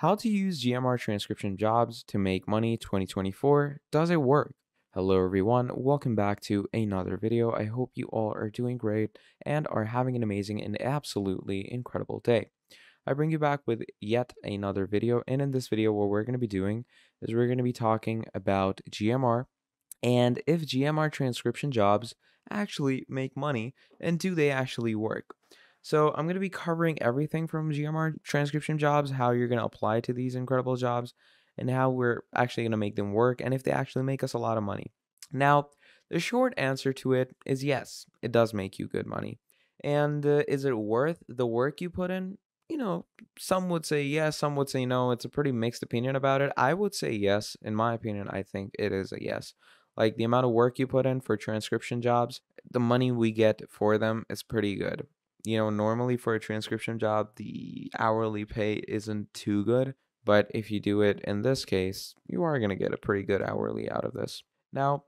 How to use GMR transcription jobs to make money 2024. Does it work? Hello everyone, welcome back to another video. I hope you all are doing great and are having an amazing and absolutely incredible day. I bring you back with yet another video, and in this video what we're going to be doing is we're going to be talking about GMR and if GMR transcription jobs actually make money and do they actually work. So I'm going to be covering everything from GMR transcription jobs, how you're going to apply to these incredible jobs, and how we're actually going to make them work and if they actually make us a lot of money. Now, the short answer to it is yes, it does make you good money. And is it worth the work you put in? You know, some would say yes, some would say no. It's a pretty mixed opinion about it. I would say yes. In my opinion, I think it is a yes. Like the amount of work you put in for transcription jobs, the money we get for them is pretty good. You know, normally for a transcription job, the hourly pay isn't too good. But if you do it in this case, you are going to get a pretty good hourly out of this. Now,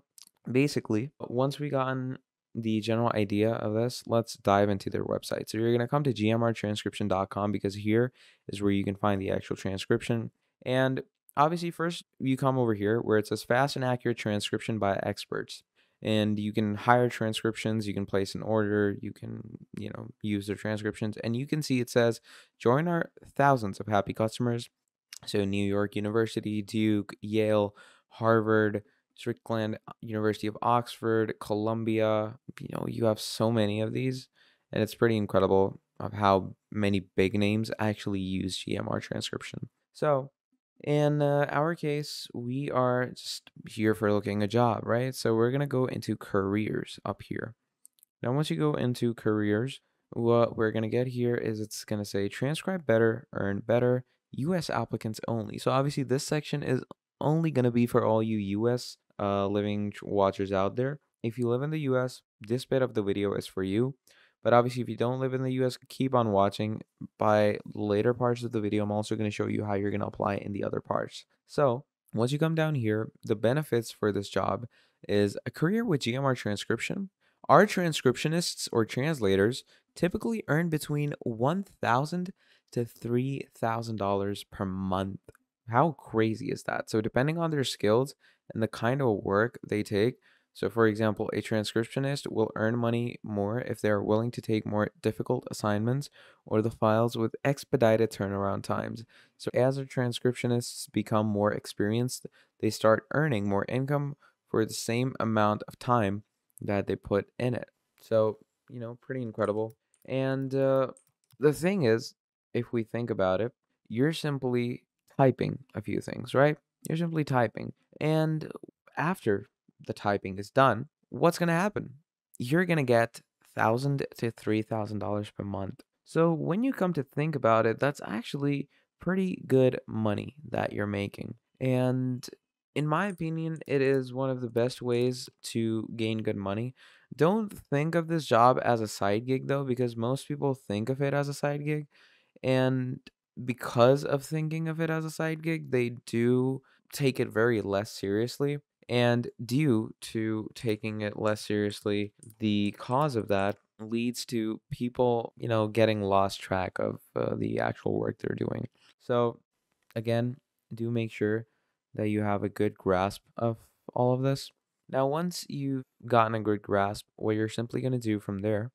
basically, once we gotten the general idea of this, let's dive into their website. So you're going to come to gmrtranscription.com because here is where you can find the actual transcription. And obviously, first, you come over here where it says fast and accurate transcription by experts. And you can hire transcriptions, you can place an order, you can, you know, use their transcriptions. And you can see it says, join our thousands of happy customers. So New York University, Duke, Yale, Harvard, Strickland, University of Oxford, Columbia, you know, you have so many of these. And it's pretty incredible of how many big names actually use GMR transcription. So in our case, we are just here for looking a job, right? So we're going to go into careers up here. Now, once you go into careers, what we're going to get here is it's going to say transcribe better, earn better. U.S. applicants only. So obviously this section is only going to be for all you U.S. living watchers out there. If you live in the U.S., this bit of the video is for you. But obviously if you don't live in the U.S., keep on watching. By later parts of the video, I'm also going to show you how you're going to apply in the other parts. So once you come down here, the benefits for this job is a career with GMR transcription. Our transcriptionists or translators typically earn between $1,000 to $3,000 per month. How crazy is that? So depending on their skills and the kind of work they take, so for example, a transcriptionist will earn money more if they are willing to take more difficult assignments or the files with expedited turnaround times. So as our transcriptionists become more experienced, they start earning more income for the same amount of time that they put in it. So, you know, pretty incredible. And the thing is, if we think about it, you're simply typing a few things, right? You're simply typing. And after the typing is done, what's going to happen? You're going to get $1,000 to $3,000 per month. So when you come to think about it, that's actually pretty good money that you're making. And in my opinion, it is one of the best ways to gain good money. Don't think of this job as a side gig though, because most people think of it as a side gig. And because of thinking of it as a side gig, they do take it very less seriously. And due to taking it less seriously, the cause of that leads to people, you know, getting lost track of the actual work they're doing. So again, do make sure that you have a good grasp of all of this. Now, once you've gotten a good grasp, what you're simply going to do from there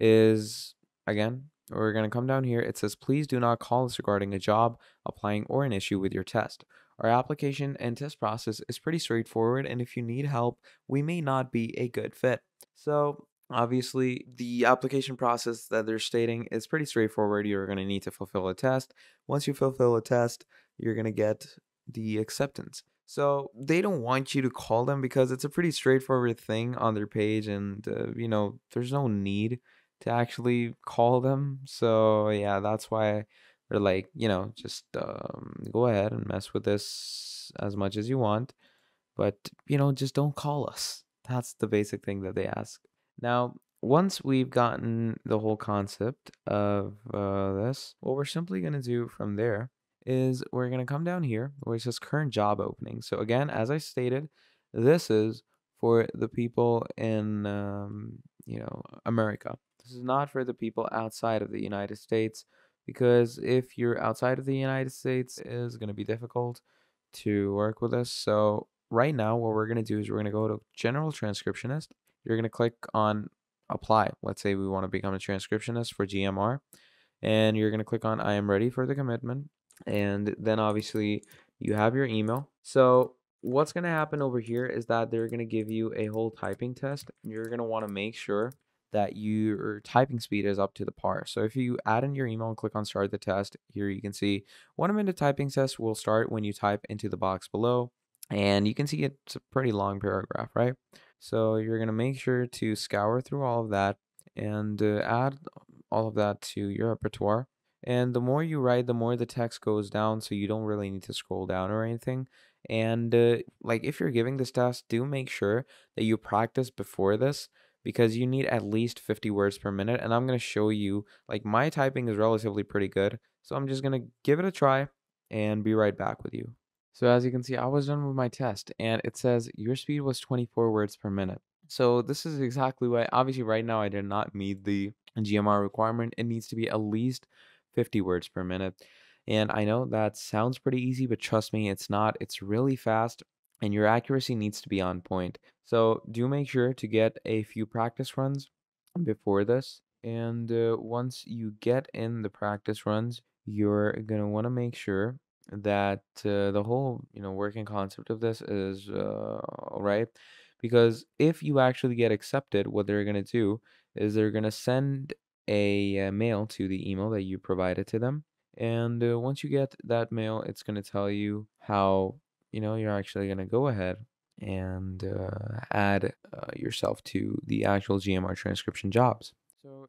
is, again, we're going to come down here. It says, please do not call us regarding a job, applying, or an issue with your test. Our application and test process is pretty straightforward, and if you need help, we may not be a good fit. So obviously, the application process that they're stating is pretty straightforward. You're going to need to fulfill a test. Once you fulfill a test, you're going to get the acceptance. So they don't want you to call them because it's a pretty straightforward thing on their page, and you know, there's no need to actually call them. So yeah, that's why they're like, you know, just go ahead and mess with this as much as you want, but you know, just don't call us. That's the basic thing that they ask. Now, once we've gotten the whole concept of this, what we're simply going to do from there is we're going to come down here where it says current job opening. So again, as I stated, this is for the people in you know, America. This is not for the people outside of the United States. because if you're outside of the United States, it's going to be difficult to work with us. So right now, what we're going to do is we're going to go to General Transcriptionist. You're going to click on Apply. Let's say we want to become a transcriptionist for GMR. And you're going to click on I am ready for the commitment. And then obviously you have your email. So what's going to happen over here is that they're going to give you a whole typing test. You're going to want to make sure that your typing speed is up to the par. So if you add in your email and click on start the test, here you can see 1 minute typing test will start when you type into the box below. And you can see it's a pretty long paragraph, right? So you're going to make sure to scour through all of that and add all of that to your repertoire. And the more you write, the more the text goes down, so you don't really need to scroll down or anything. And like if you're giving this test, do make sure that you practice before this, because you need at least 50 words per minute. And I'm going to show you, like, my typing is relatively pretty good, so I'm just going to give it a try and be right back with you. So as you can see, I was done with my test, and it says your speed was 24 words per minute. So this is exactly why, obviously right now I did not meet the GMR requirement. It needs to be at least 50 words per minute. And I know that sounds pretty easy, but trust me, it's not. It's really fast, and your accuracy needs to be on point. So do make sure to get a few practice runs before this. And once you get in the practice runs, you're going to want to make sure that the whole working concept of this is all right. Because if you actually get accepted, what they're going to do is they're going to send a mail to the email that you provided to them. And once you get that mail, it's going to tell you how you're actually going to go ahead and add yourself to the actual GMR transcription jobs. So,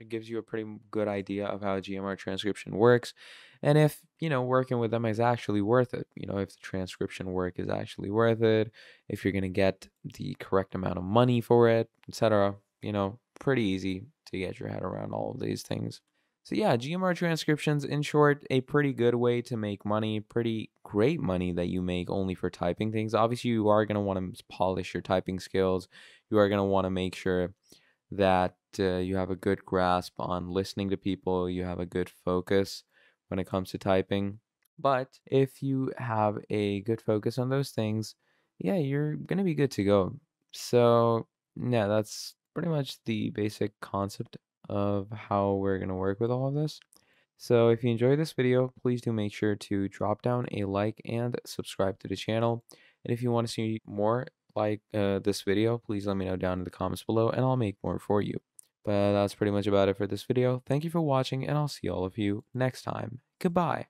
it gives you a pretty good idea of how GMR transcription works, and if, working with them is actually worth it, if the transcription work is actually worth it, if you're going to get the correct amount of money for it, etc. Pretty easy to get your head around all of these things. So yeah, GMR transcriptions, in short, a pretty good way to make money, pretty great money that you make only for typing things. Obviously, you are going to want to polish your typing skills. You are going to want to make sure that you have a good grasp on listening to people. You have a good focus when it comes to typing. But if you have a good focus on those things, yeah, you're going to be good to go. So yeah, that's pretty much the basic concept of how we're going to work with all of this. So if you enjoyed this video, please do make sure to drop down a like and subscribe to the channel. And if you want to see more like this video, please let me know down in the comments below and I'll make more for you. But that's pretty much about it for this video. Thank you for watching, and I'll see all of you next time. Goodbye.